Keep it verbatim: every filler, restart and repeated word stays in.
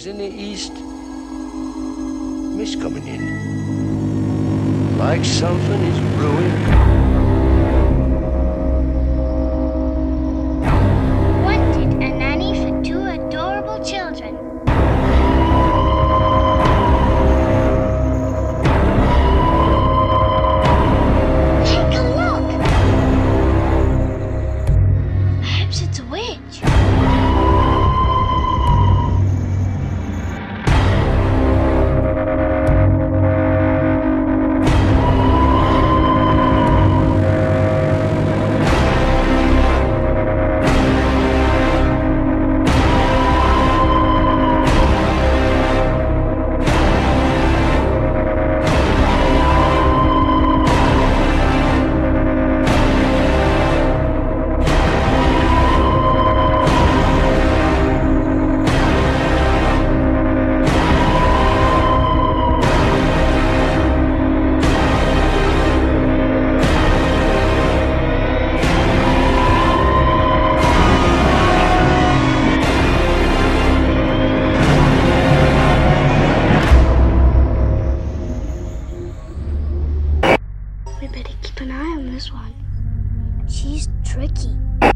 is in the east, mist coming in, like something is brewing. We better keep an eye on this one. She's tricky.